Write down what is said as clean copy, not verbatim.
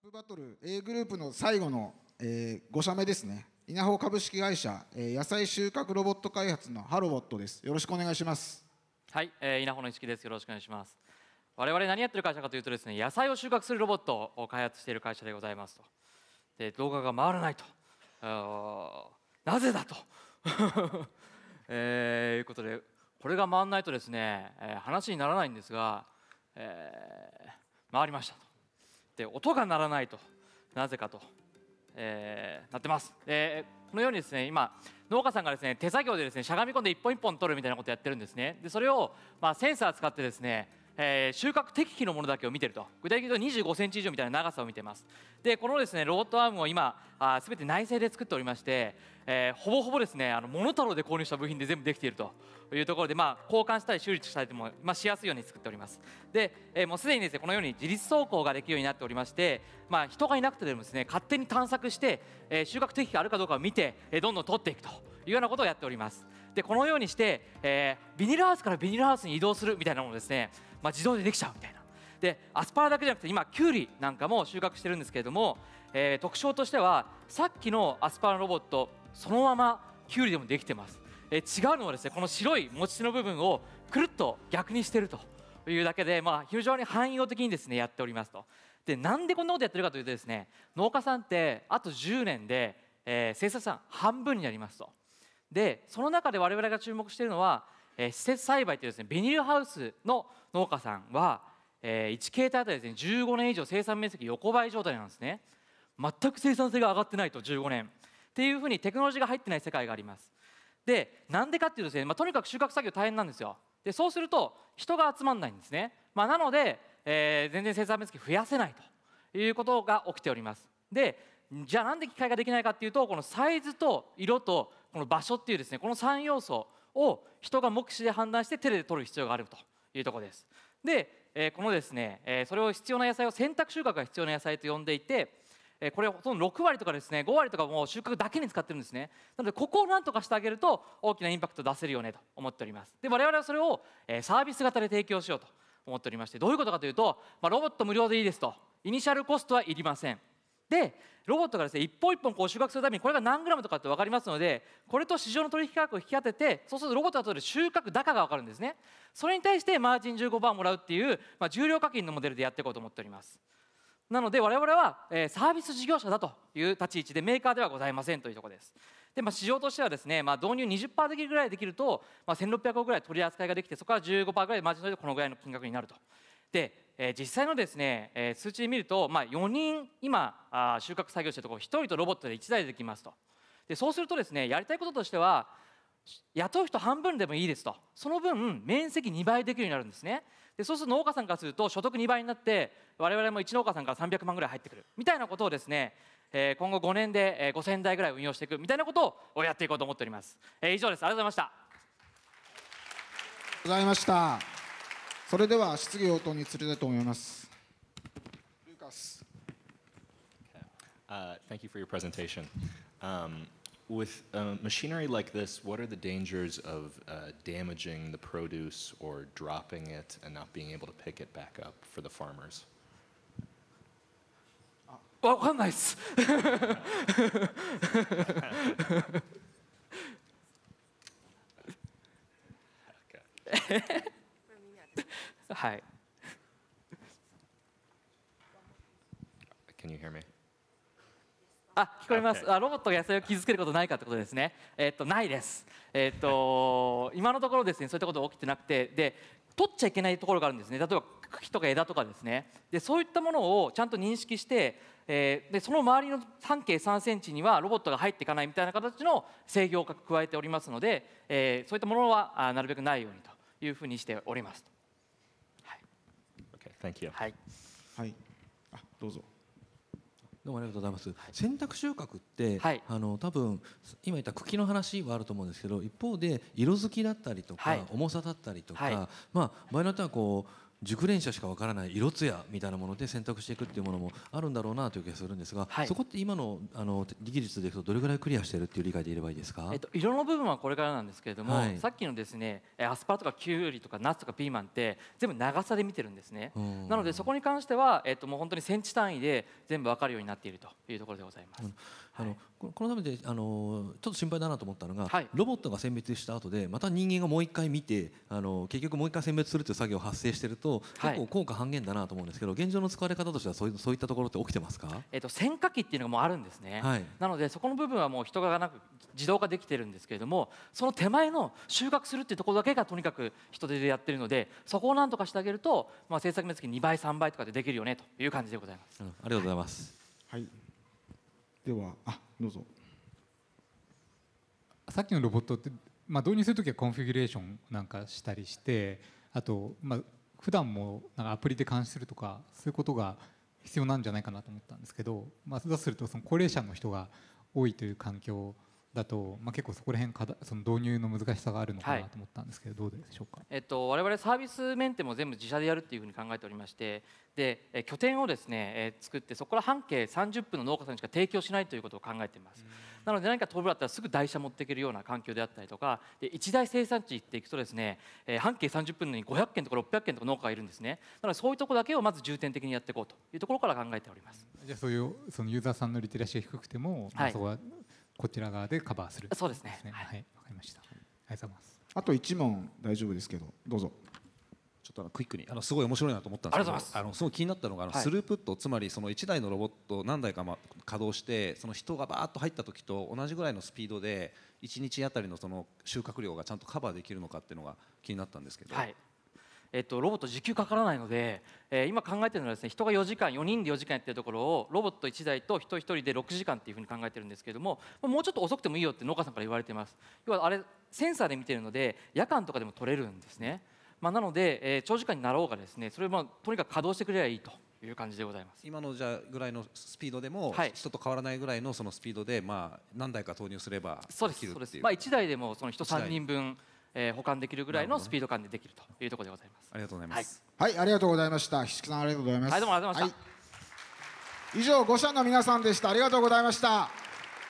ップバトル A グループの最後の、5社目ですね。稲穂株式会社、野菜収穫ロボット開発のハロボットです。よろしくお願いします。はい、稲穂の一木です。よろしくお願いします。我々何やってる会社かというとですね、野菜を収穫するロボットを開発している会社でございますと。で、動画が回らないとなぜだということで、これが回らないとですね、話にならないんですが、回りましたと。で、音が鳴らないと、なぜかと、なってます。このようにですね、今農家さんがですね、手作業でですね、しゃがみ込んで一本一本取るみたいなことをやってるんですね。で、それをセンサー使ってですね、収穫適期のものだけを見てると。具体的に25センチ以上みたいな長さを見てます。で、このですねロボットアームを今すべて内製で作っておりまして、ほぼほぼですねモノタロウで購入した部品で全部できているというところで、交換したり修理したりもしやすいように作っております。で、もうすでにですねこのように自立走行ができるようになっておりまして、人がいなくてでもですね勝手に探索して、収穫適期があるかどうかを見て、どんどん取っていくというようなことをやっております。で、このようにして、ビニールハウスからビニールハウスに移動するみたいなものですね、自動でできちゃうみたいな。で、アスパラだけじゃなくて今キュウリなんかも収穫してるんですけれども、特徴としてはさっきのアスパラロボットそのままキュウリでもできてます。違うのはですね、この白い持ち手の部分をくるっと逆にしてるというだけで、非常に汎用的にですねやっておりますと。で、なんでこんなことやってるかというとですね、農家さんってあと10年で、生産者半分になりますと。で、その中で我々が注目しているのは施設栽培というですね、ビニールハウスの農家さんは、1形態あたりですね、15年以上生産面積横ばい状態なんですね。全く生産性が上がってないと、15年っていうふうにテクノロジーが入ってない世界があります。で、なんでかっていうとですね、とにかく収穫作業大変なんですよ。で、そうすると人が集まんないんですね。なので、全然生産面積増やせないということが起きております。で、じゃあなんで機械ができないかっていうと、このサイズと色とこの場所っていうですね、この3要素を人が目視で判断して手で取る必要があるというところです。で、このですね、それを必要な野菜を選択収穫が必要な野菜と呼んでいて、これほとんど6割とかですね5割とかもう収穫だけに使ってるんですね。なのでここをなんとかしてあげると大きなインパクトを出せるよねと思っております。で、我々はそれをサービス型で提供しようと思っておりまして、どういうことかというと、ロボット無料でいいですと、イニシャルコストはいりません。で、ロボットがですね一本一本こう収穫するためにこれが何グラムとかって分かりますので、これと市場の取引価格を引き当てて、そうするとロボットが取る収穫高が分かるんですね。それに対してマージン 15% もらうっていう、重量課金のモデルでやっていこうと思っております。なので我々は、サービス事業者だという立ち位置でメーカーではございませんというところです。で、市場としてはですね、導入 20% できるぐらいできると、1600億ぐらい取り扱いができて、そこから 15% ぐらいマージン取れてこのぐらいの金額になると。で、実際のですね、数値で見ると、4人今収穫作業しているところ1人とロボットで1台でできますと。で、そうするとですね、やりたいこととしては雇う人半分でもいいですと。その分面積2倍できるようになるんですね。で、そうすると農家さんからすると所得2倍になって、我々も1農家さんから300万ぐらい入ってくるみたいなことをですね、今後5年で5000台ぐらい運用していくみたいなことをやっていこうと思っております。以上です。ありがとうございました。ございました。それでは質疑応答に移りたいと思います。ルーカス。Thank you for your presentation. With machinery like this, what are the dangers of damaging the produce or dropping it and not being able to pick it back up for the farmers? わかんないっす。Hi. Can you hear me? 聞こえます。ロボットが野菜を傷つけることないかってことですね。ないです。今のところですね、そういったことが起きてなくて、で、取っちゃいけないところがあるんですね。例えば茎とか枝とかですね。で、そういったものをちゃんと認識して、で、その周りの半径3センチにはロボットが入っていかないみたいな形の制御を加えておりますので、そういったものはなるべくないようにというふうにしております。Thank you. はい、はい、どうぞ。どうもありがとうございます。はい、選択収穫って、はい、多分今言った茎の話はあると思うんですけど、一方で色づきだったりとか、はい、重さだったりとか、はい、場合によってはこう熟練者しかわからない色艶みたいなもので選択していくっていうものもあるんだろうなという気がするんですが、はい、そこって今の技術でいくとどれぐらいクリアしてるっていう理解でいればいいですか？色の部分はこれからなんですけれども、はい、さっきのですねアスパラとかキュウリとかナスとかピーマンって全部長さで見てるんですね。なのでそこに関しては、もう本当にセンチ単位で全部わかるようになっているというところでございます。このためでちょっと心配だなと思ったのが、はい、ロボットが選別した後でまた人間がもう一回見て結局もう一回選別するという作業が発生していると結構効果半減だなと思うんですけど、現状の使われ方としてはそういったところって起きてますか？選果機っていうのがもうあるんですね、はい、なのでそこの部分はもう人がなく自動化できてるんですけれども、その手前の収穫するっていうところだけがとにかく人手でやってるので、そこをなんとかしてあげると、まあ、制作面積2倍3倍とかでできるよねという感じでございます、うん、ありがとうございます、はいはい、ではどうぞ。さっきのロボットって、まあ、導入するときはコンフィギュレーションなんかしたりして、あと普段もなんかアプリで監視するとかそういうことが必要なんじゃないかなと思ったんですけど、まあ、だとするとその高齢者の人が多いという環境だと、まあ、結構そこら辺その導入の難しさがあるのかなと思ったんですけど、はい、どうでしょうか？我々サービスメンテも全部自社でやるっていうふうに考えておりまして、で拠点をですね作って、そこから半径30分の農家さんにしか提供しないということを考えています。なので何かトラブルあったらすぐ台車持っていけるような環境であったりとかで、一大生産地行っていくとですね半径30分に500件とか600件とか農家がいるんですね。なのでそういうところだけをまず重点的にやっていこうというところから考えております。じゃあそういうそのユーザーさんのリテラシーが低くても、はい、そこはこちら側でカバーする。そうですね。はい、はい、わかりました。ありがとうございます。あと1問大丈夫ですけど、どうぞ。ちょっとクイックにすごい面白いなと思ったんですけど、すごい気になったのがスループット、つまりその1台のロボットを何台か稼働して、その人がバーッと入った時と同じぐらいのスピードで1日あたりのその収穫量がちゃんとカバーできるのかっていうのが気になったんですけど、はい、ロボット時給かからないので、今考えてるのはですね、人が4人で4時間やってるところをロボット1台と人1人で6時間っていうふうに考えてるんですけども、もうちょっと遅くてもいいよって農家さんから言われてます。要はあれセンサーで見てるので夜間とかでも取れるんですね。まあ、なので、長時間になろうがですね、それをとにかく稼働してくれればいいという感じでございます。今のじゃぐらいのスピードでも、はい、人と変わらないぐらいのそのスピードで、まあ、何台か投入すればできるっていう、まあ、1台でもその人3人分、保管できるぐらいのスピード感でできるというところでございます。ありがとうございます。はい、はい、ありがとうございました。菱木さんありがとうございます。はい、どうもありがとうございました。はい、以上5社の皆さんでした。ありがとうございました。